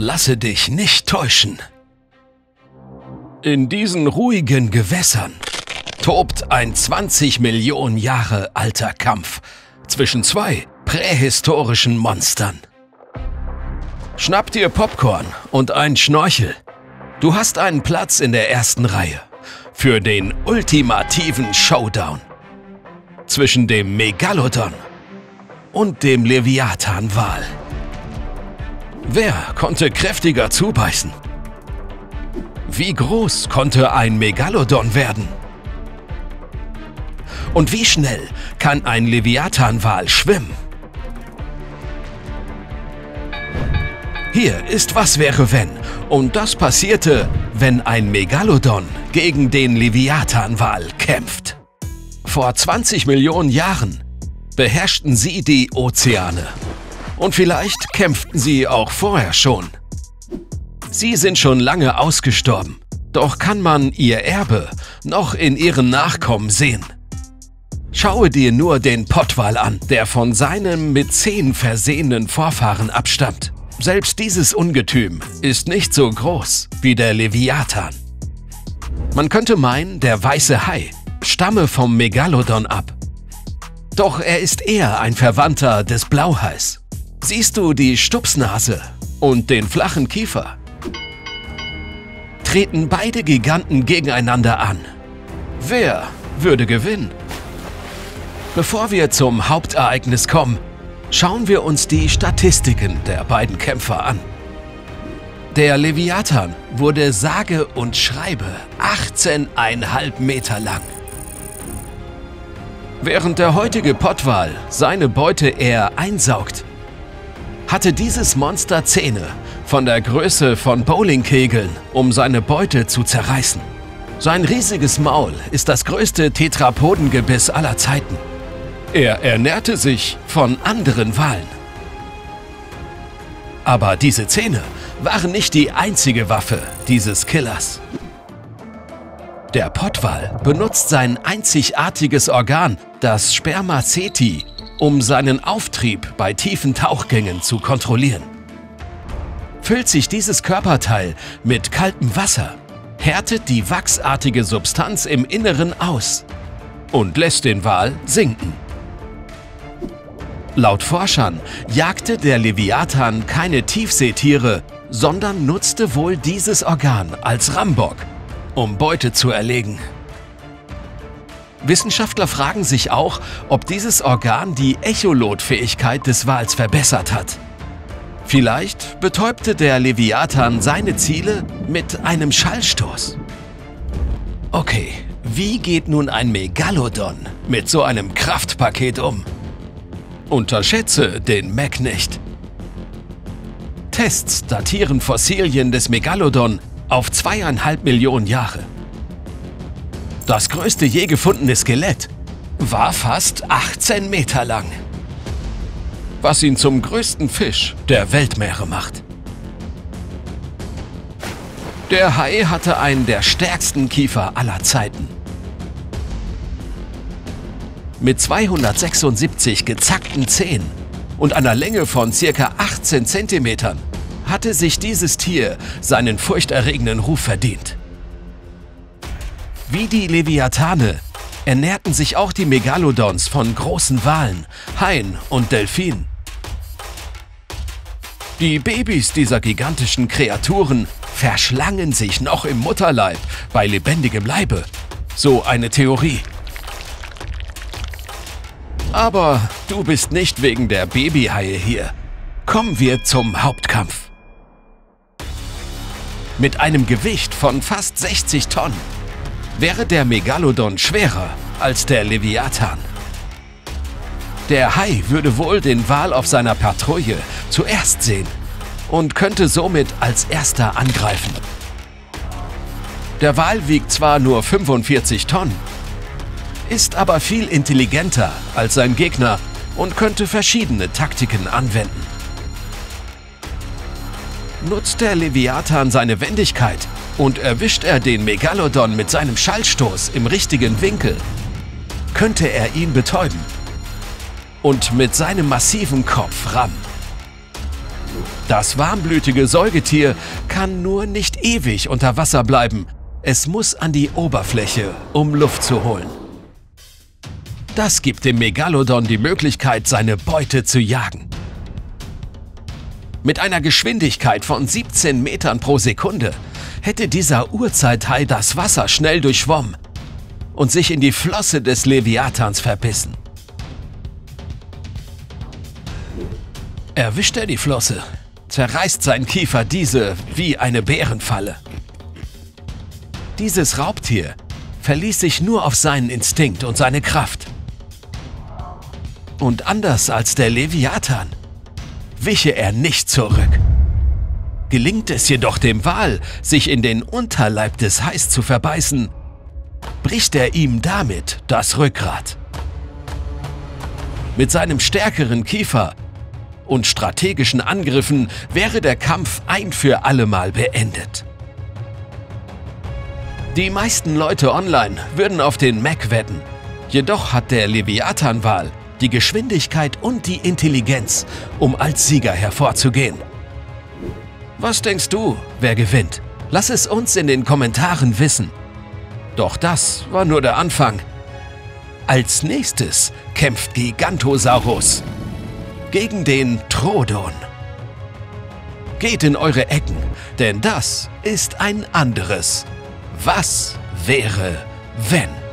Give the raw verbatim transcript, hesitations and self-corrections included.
lasse dich nicht täuschen. In diesen ruhigen Gewässern tobt ein zwanzig Millionen Jahre alter Kampf zwischen zwei prähistorischen Monstern. Schnapp dir Popcorn und einen Schnorchel. Du hast einen Platz in der ersten Reihe für den ultimativen Showdown zwischen dem Megalodon und dem Leviathan-Wal. Wer konnte kräftiger zubeißen? Wie groß konnte ein Megalodon werden? Und wie schnell kann ein Leviathan-Wal schwimmen? Hier ist Was wäre wenn? Und das passierte, wenn ein Megalodon gegen den Leviathan-Wal kämpft. Vor zwanzig Millionen Jahren beherrschten sie die Ozeane. Und vielleicht kämpften sie auch vorher schon. Sie sind schon lange ausgestorben, doch kann man ihr Erbe noch in ihren Nachkommen sehen. Schaue dir nur den Pottwal an, der von seinem mit Zähnen versehenen Vorfahren abstammt. Selbst dieses Ungetüm ist nicht so groß wie der Leviathan. Man könnte meinen, der weiße Hai stamme vom Megalodon ab. Doch er ist eher ein Verwandter des Blauhais. Siehst du die Stupsnase und den flachen Kiefer? Treten beide Giganten gegeneinander an. Wer würde gewinnen? Bevor wir zum Hauptereignis kommen, schauen wir uns die Statistiken der beiden Kämpfer an. Der Leviathan wurde sage und schreibe achtzehn Komma fünf Meter lang. Während der heutige Pottwal seine Beute eher einsaugt, hatte dieses Monster Zähne von der Größe von Bowlingkegeln, um seine Beute zu zerreißen. Sein riesiges Maul ist das größte Tetrapodengebiss aller Zeiten. Er ernährte sich von anderen Walen. Aber diese Zähne waren nicht die einzige Waffe dieses Killers. Der Pottwal benutzt sein einzigartiges Organ, das Spermaceti, um seinen Auftrieb bei tiefen Tauchgängen zu kontrollieren. Füllt sich dieses Körperteil mit kaltem Wasser, härtet die wachsartige Substanz im Inneren aus und lässt den Wal sinken. Laut Forschern jagte der Leviathan keine Tiefseetiere, sondern nutzte wohl dieses Organ als Rambock, um Beute zu erlegen. Wissenschaftler fragen sich auch, ob dieses Organ die Echolot-Fähigkeit des Wals verbessert hat. Vielleicht betäubte der Leviathan seine Ziele mit einem Schallstoß. Okay, wie geht nun ein Megalodon mit so einem Kraftpaket um? Unterschätze den Meg nicht. Tests datieren Fossilien des Megalodon auf zweieinhalb Millionen Jahre. Das größte je gefundene Skelett war fast achtzehn Meter lang, was ihn zum größten Fisch der Weltmeere macht. Der Hai hatte einen der stärksten Kiefer aller Zeiten. Mit zweihundertsechsundsiebzig gezackten Zähnen und einer Länge von ca. achtzehn Zentimeter hatte sich dieses Tier seinen furchterregenden Ruf verdient. Wie die Leviathane ernährten sich auch die Megalodons von großen Walen, Haien und Delfinen. Die Babys dieser gigantischen Kreaturen verschlangen sich noch im Mutterleib bei lebendigem Leibe, so eine Theorie. Aber du bist nicht wegen der Babyhaie hier. Kommen wir zum Hauptkampf. Mit einem Gewicht von fast sechzig Tonnen wäre der Megalodon schwerer als der Leviathan. Der Hai würde wohl den Wal auf seiner Patrouille zuerst sehen und könnte somit als erster angreifen. Der Wal wiegt zwar nur fünfundvierzig Tonnen, ist aber viel intelligenter als sein Gegner und könnte verschiedene Taktiken anwenden. Nutzt der Leviathan seine Wendigkeit und erwischt er den Megalodon mit seinem Schallstoß im richtigen Winkel, könnte er ihn betäuben und mit seinem massiven Kopf rammen. Das warmblütige Säugetier kann nur nicht ewig unter Wasser bleiben. Es muss an die Oberfläche, um Luft zu holen. Das gibt dem Megalodon die Möglichkeit, seine Beute zu jagen. Mit einer Geschwindigkeit von siebzehn Metern pro Sekunde hätte dieser Urzeithai das Wasser schnell durchschwommen und sich in die Flosse des Leviathans verbissen. Erwischt er die Flosse, zerreißt sein Kiefer diese wie eine Bärenfalle. Dieses Raubtier verließ sich nur auf seinen Instinkt und seine Kraft. Und anders als der Leviathan wiche er nicht zurück. Gelingt es jedoch dem Wal, sich in den Unterleib des Hais zu verbeißen, bricht er ihm damit das Rückgrat. Mit seinem stärkeren Kiefer und strategischen Angriffen wäre der Kampf ein für allemal beendet. Die meisten Leute online würden auf den Meg wetten. Jedoch hat der Leviathan-Wal die Geschwindigkeit und die Intelligenz, um als Sieger hervorzugehen. Was denkst du, wer gewinnt? Lass es uns in den Kommentaren wissen. Doch das war nur der Anfang. Als nächstes kämpft Gigantosaurus gegen den Troodon. Geht in eure Ecken, denn das ist ein anderes Was wäre, wenn?